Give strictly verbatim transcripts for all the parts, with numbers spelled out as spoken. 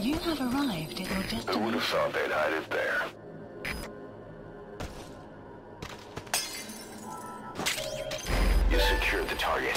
You have arrived at your destiny. Who would have thought they'd hide it there? You secured the target.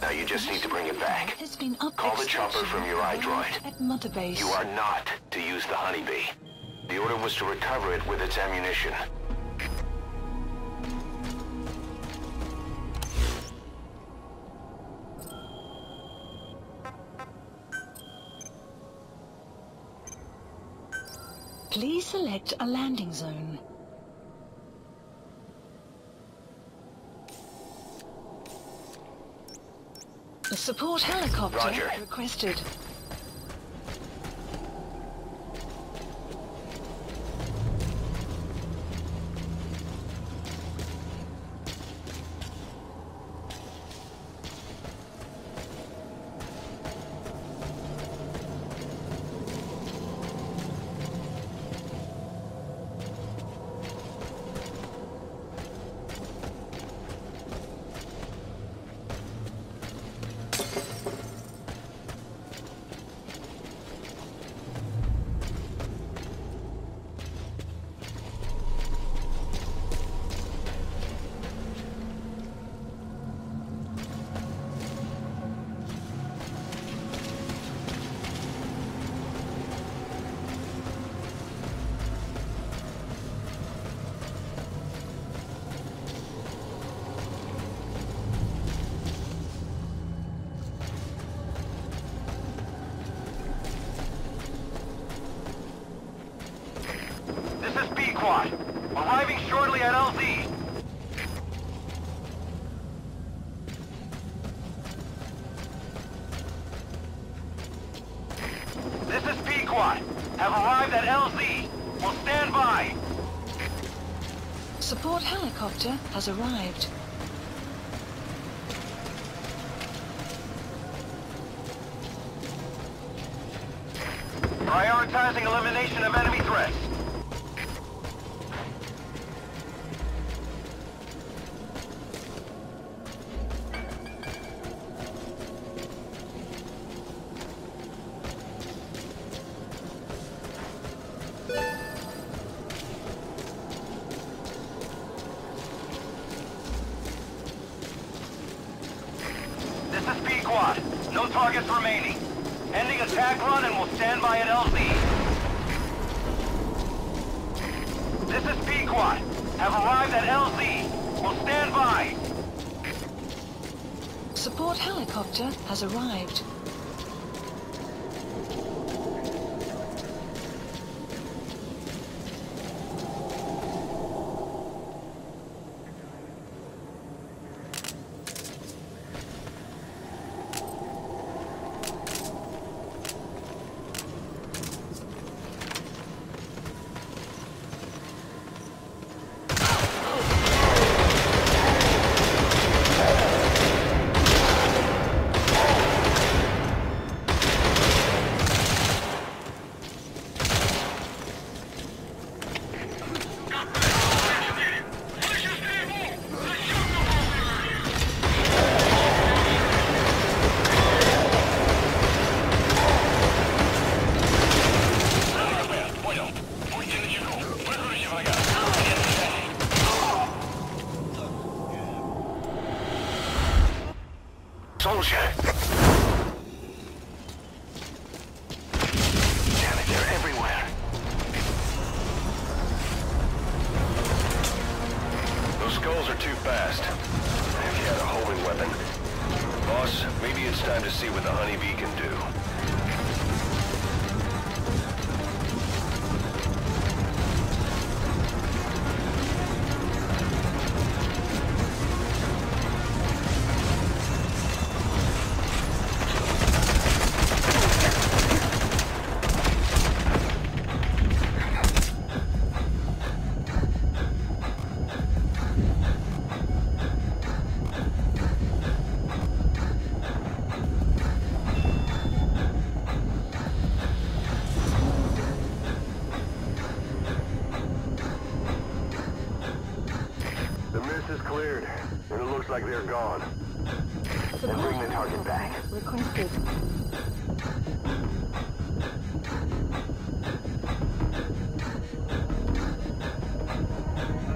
Now you just need to bring it back. Call the chopper from your iDroid. You are not to use the honeybee. The order was to recover it with its ammunition. Please select a landing zone. A support helicopter Roger. requested. Pequot, arriving shortly at L Z. This is Pequot. Have arrived at L Z. We'll stand by. Support helicopter has arrived. Prioritizing elimination of enemy threats. No targets remaining. Ending attack run and we'll stand by at L Z. This is Pequot. Have arrived at L Z. We'll stand by. Support helicopter has arrived. Soldier! Damn it, they're everywhere. Those skulls are too fast. If you had a homing weapon. Boss, maybe it's time to see what the honeybee can do. They're gone. Then bring the target back. Requested.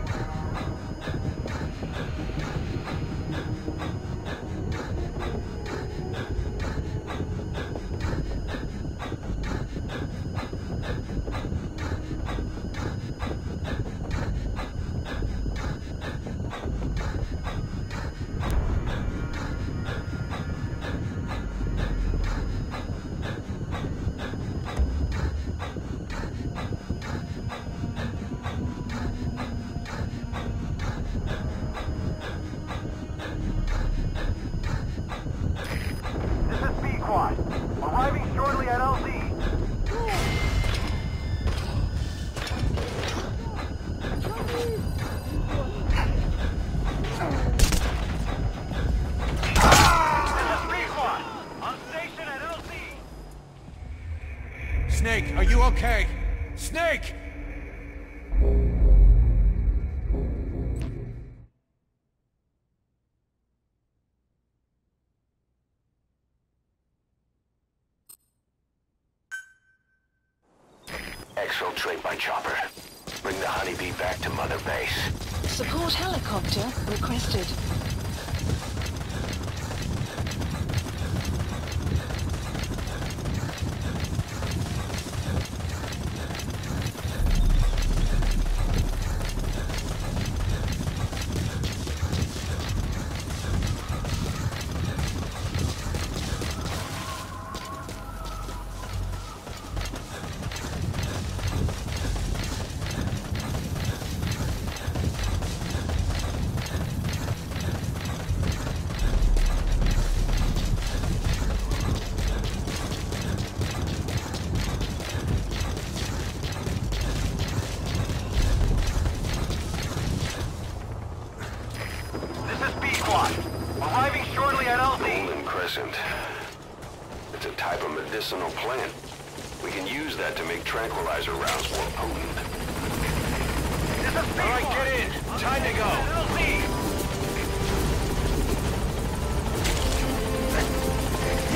Snake, are you okay? Snake! Exfiltrate my chopper. Bring the honeybee back to Mother Base. Support helicopter requested. It's a type of medicinal plant. We can use that to make tranquilizer rounds more potent. All right, get in. Time to go.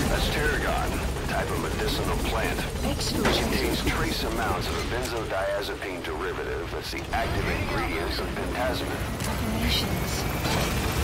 That's tarragon, a type of medicinal plant. It contains trace amounts of a benzodiazepine derivative that's the active ingredients of pentazepam.